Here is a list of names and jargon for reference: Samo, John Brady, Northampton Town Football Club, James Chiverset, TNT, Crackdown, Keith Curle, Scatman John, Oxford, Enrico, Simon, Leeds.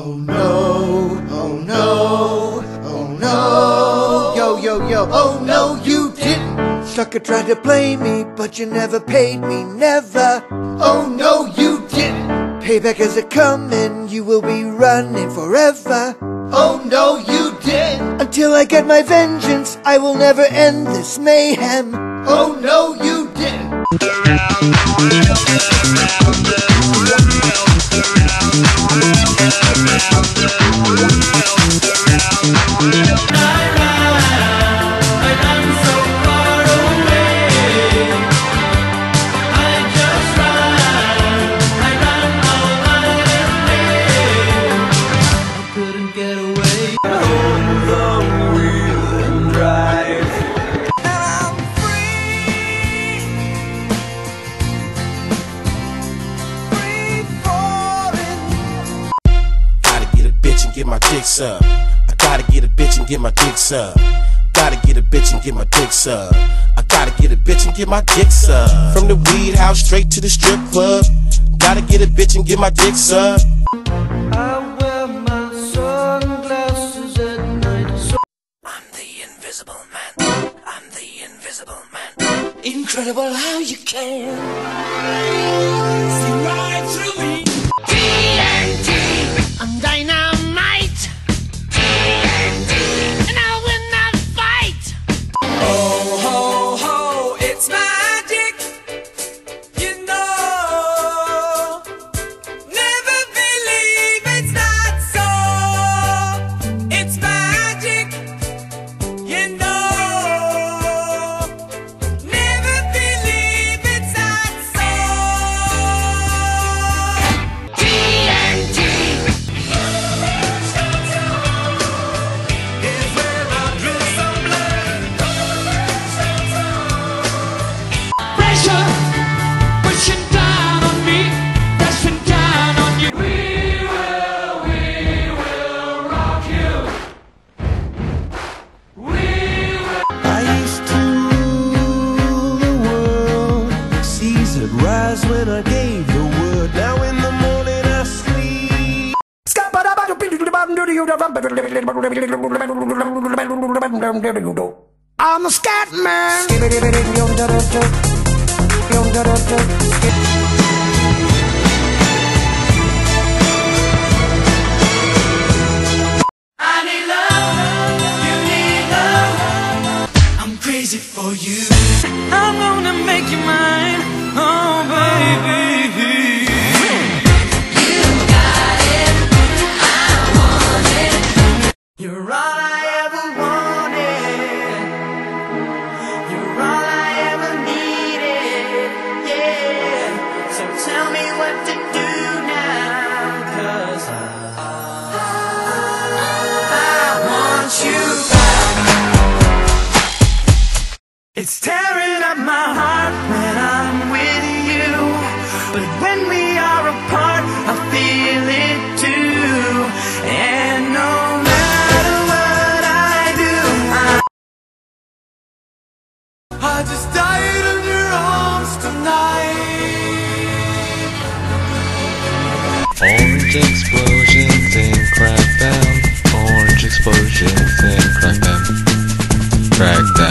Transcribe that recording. Oh no, oh no, oh no. Yo, yo, yo, oh no you didn't. Sucker tried to play me, but you never paid me, never. Oh no you didn't. Payback is a-comin', you will be running forever. Oh no you didn't. Until I get my vengeance, I will never end this mayhem. Oh no you didn't. Get my dick sucked. I gotta get a bitch and get my dick sucked. Gotta get a bitch and get my dick sucked. I gotta get a bitch and get my dick sucked. From the weed house straight to the strip club. Gotta get a bitch and get my dick sucked. I wear my sunglasses at night. So I'm the invisible man. I'm the invisible man. Incredible how you can see right through me. TNT. I'm dynamite. When I gave the word, now in the morning I sleep. I'm a scat man. I need love, you need love. I'm crazy for you. I'm gonna make you mine. Oh baby, you got it, I want it. You're all I ever wanted. You're all I ever needed. Yeah. So tell me what to do now, 'cause I want you back. It's tearing up my heart when I'm with you, but when we are apart, I feel it too. And no matter what I do, I just died in your arms tonight. Orange explosions in Crackdown. Orange explosions in Crackdown. Crackdown.